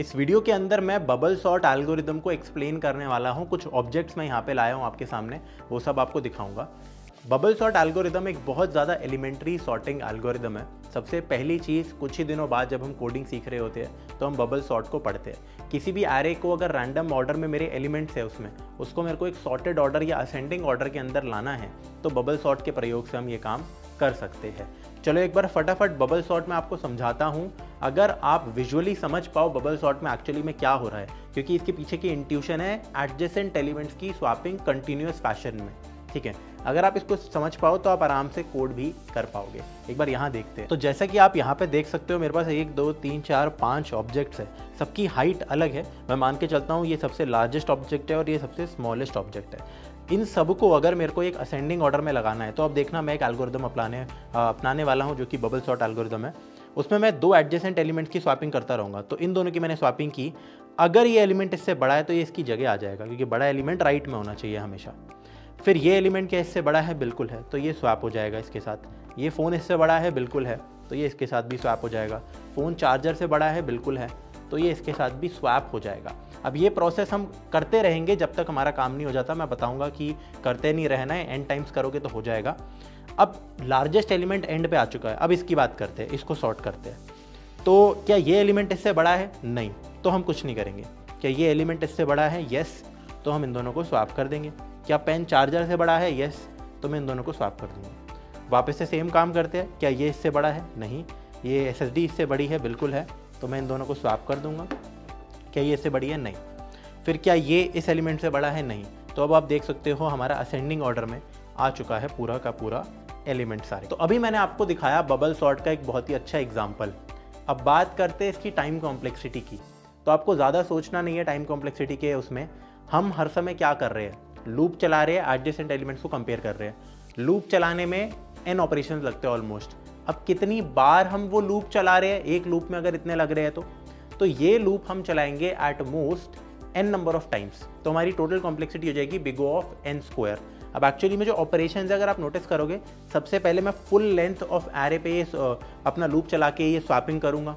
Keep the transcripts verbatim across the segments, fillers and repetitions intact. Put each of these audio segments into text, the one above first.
इस वीडियो के अंदर मैं बबल सॉर्ट एल्गोरिदम को एक्सप्लेन करने वाला हूँ। कुछ ऑब्जेक्ट्स मैं यहाँ पे लाया हूँ आपके सामने, वो सब आपको दिखाऊंगा। बबल सॉर्ट एल्गोरिदम एक बहुत ज़्यादा एलिमेंट्री सॉर्टिंग एल्गोरिदम है। सबसे पहली चीज़, कुछ ही दिनों बाद जब हम कोडिंग सीख रहे होते हैं तो हम बबल सॉर्ट को पढ़ते हैं। किसी भी एरे को अगर रैंडम ऑर्डर में मेरे एलिमेंट्स है उसमें, उसको मेरे को एक सॉर्टेड ऑर्डर या असेंडिंग ऑर्डर के अंदर लाना है तो बबल सॉर्ट के प्रयोग से हम ये काम कर सकते हैं। चलो एक बार फटाफट बबल सॉर्ट में आपको समझाता हूँ, अगर आप विजुअली समझ पाओ बबल सॉर्ट में एक्चुअली में क्या हो रहा है, क्योंकि इसके पीछे की इंट्यूशन है एडजेसेंट एलिमेंट्स की स्वैपिंग कंटिन्यूअस फैशन में। ठीक है, अगर आप इसको समझ पाओ तो आप आराम से कोड भी कर पाओगे। एक बार यहाँ देखते हैं। तो जैसा कि आप यहाँ पे देख सकते हो, मेरे पास एक दो तीन चार पाँच ऑब्जेक्ट्स है। सबकी हाइट अलग है, मैं मान के चलता हूँ ये सबसे लार्जेस्ट ऑब्जेक्ट है और ये सबसे स्मॉलेस्ट ऑब्जेक्ट है। इन सब को अगर मेरे को एक असेंडिंग ऑर्डर में लगाना है तो अब देखना मैं एक एल्गोरिदम अपनाने अपनाने वाला हूँ जो कि बबल सॉर्ट एल्गोरिदम है। उसमें मैं दो एडजेसेंट एलिमेंट्स की स्वैपिंग करता रहूँगा। तो इन दोनों की मैंने स्वैपिंग की, अगर ये एलिमेंट इससे बड़ा है तो ये इसकी जगह आ जाएगा, क्योंकि बड़ा एलिमेंट राइट में होना चाहिए हमेशा। फिर ये एलिमेंट क्या इससे बड़ा है? बिल्कुल है, तो ये स्वैप हो जाएगा इसके साथ। ये फ़ोन इससे बड़ा है? बिल्कुल है, तो ये इसके साथ भी स्वैप हो जाएगा। फ़ोन चार्जर से बड़ा है? बिल्कुल है, तो ये इसके साथ भी स्वैप हो जाएगा। अब ये प्रोसेस हम करते रहेंगे जब तक हमारा काम नहीं हो जाता। मैं बताऊंगा कि करते नहीं रहना है, एंड टाइम्स करोगे तो हो जाएगा। अब लार्जेस्ट एलिमेंट एंड पे आ चुका है, अब इसकी बात करते हैं, इसको सॉर्ट करते हैं। तो क्या ये एलिमेंट इससे बड़ा है? नहीं, तो हम कुछ नहीं करेंगे। क्या ये एलिमेंट इससे बड़ा है? येस, तो हम इन दोनों को स्वैप कर देंगे। क्या पेन चार्जर से बड़ा है? येस, तो मैं इन दोनों को स्वैप कर दूँगा। वापस से सेम काम करते हैं। क्या ये इससे बड़ा है? नहीं। ये एस एस डी इससे बड़ी है? बिल्कुल है, तो मैं इन दोनों को स्वैप कर दूँगा। क्या ये इससे बड़ी है? नहीं। फिर क्या ये इस एलिमेंट से बड़ा है? नहीं। तो अब आप देख सकते हो हमारा असेंडिंग ऑर्डर में आ चुका है पूरा का पूरा एलिमेंट सारे। तो अभी मैंने आपको दिखाया बबल सॉर्ट का एक बहुत ही अच्छा एग्जाम्पल। अब बात करते हैं इसकी टाइम कॉम्प्लेक्सिटी की। तो आपको ज़्यादा सोचना नहीं है टाइम कॉम्प्लेक्सिटी के उसमें। हम हर समय क्या कर रहे हैं? लूप चला रहे हैं, एडजेसेंट एलिमेंट्स को कंपेयर कर रहे हैं। लूप चलाने में एन ऑपरेशन लगते हैं ऑलमोस्ट। अब कितनी बार हम वो लूप चला रहे हैं? एक लूप में अगर इतने लग रहे हैं तो तो ये लूप हम चलाएंगे at most n number of times. तो हमारी टोटल कॉम्प्लेक्सिटी हो जाएगी big O of N square. अब एक्चुअली में जो ऑपरेशन है, अगर आप नोटिस करोगे, सबसे पहले मैं फुल लेंथ ऑफ एरे पे ये अपना लूप चला के ये स्वैपिंग करूँगा।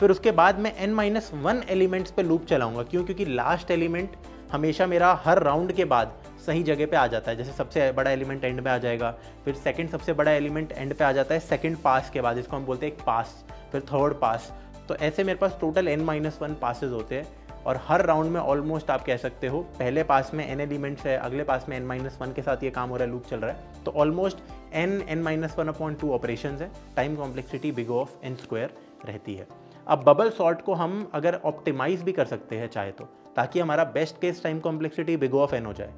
फिर उसके बाद मैं एन माइनस वन एलिमेंट्स पे लूप चलाऊँगा। क्यों? क्योंकि लास्ट एलिमेंट हमेशा मेरा हर राउंड के बाद सही जगह पे आ जाता है। जैसे सबसे बड़ा एलिमेंट एंड पे आ जाएगा, फिर सेकंड सबसे बड़ा एलिमेंट एंड पे आ जाता है सेकंड पास के बाद, इसको हम बोलते हैं एक पास, फिर थर्ड पास। तो ऐसे मेरे पास total N minus one passes होते हैं और हर राउंड में ऑलमोस्ट आप कह सकते हो पहले पास में एन एलिमेंट्स है, अगले पास में एन माइनस वन के साथ ये काम हो रहा है, लूप चल रहा है। तो almost N N minus one upon two operation है। Time complexity big of N square रहती है। अब बबल सॉर्ट को हम अगर ऑप्टिमाइज़ भी कर सकते हैं चाहे तो, ताकि हमारा best case time complexity big of N हो जाए।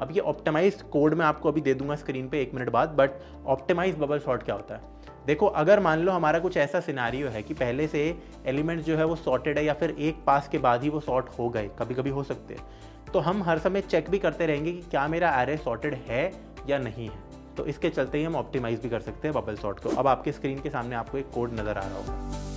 अब ये ऑप्टिमाइज कोड मैं आपको अभी दे दूंगा स्क्रीन पे एक मिनट बाद, बट ऑप्टिमाइज बबल सॉर्ट क्या होता है? देखो, अगर मान लो हमारा कुछ ऐसा सिनेरियो है कि पहले से एलिमेंट जो है वो सॉर्टेड है या फिर एक पास के बाद ही वो सॉर्ट हो गए, कभी कभी हो सकते हैं, तो हम हर समय चेक भी करते रहेंगे कि क्या मेरा एरे सॉर्टेड है या नहीं है। तो इसके चलते ही हम ऑप्टिमाइज भी कर सकते हैं बबल सॉर्ट को। अब आपके स्क्रीन के सामने आपको एक कोड नज़र आ रहा होगा।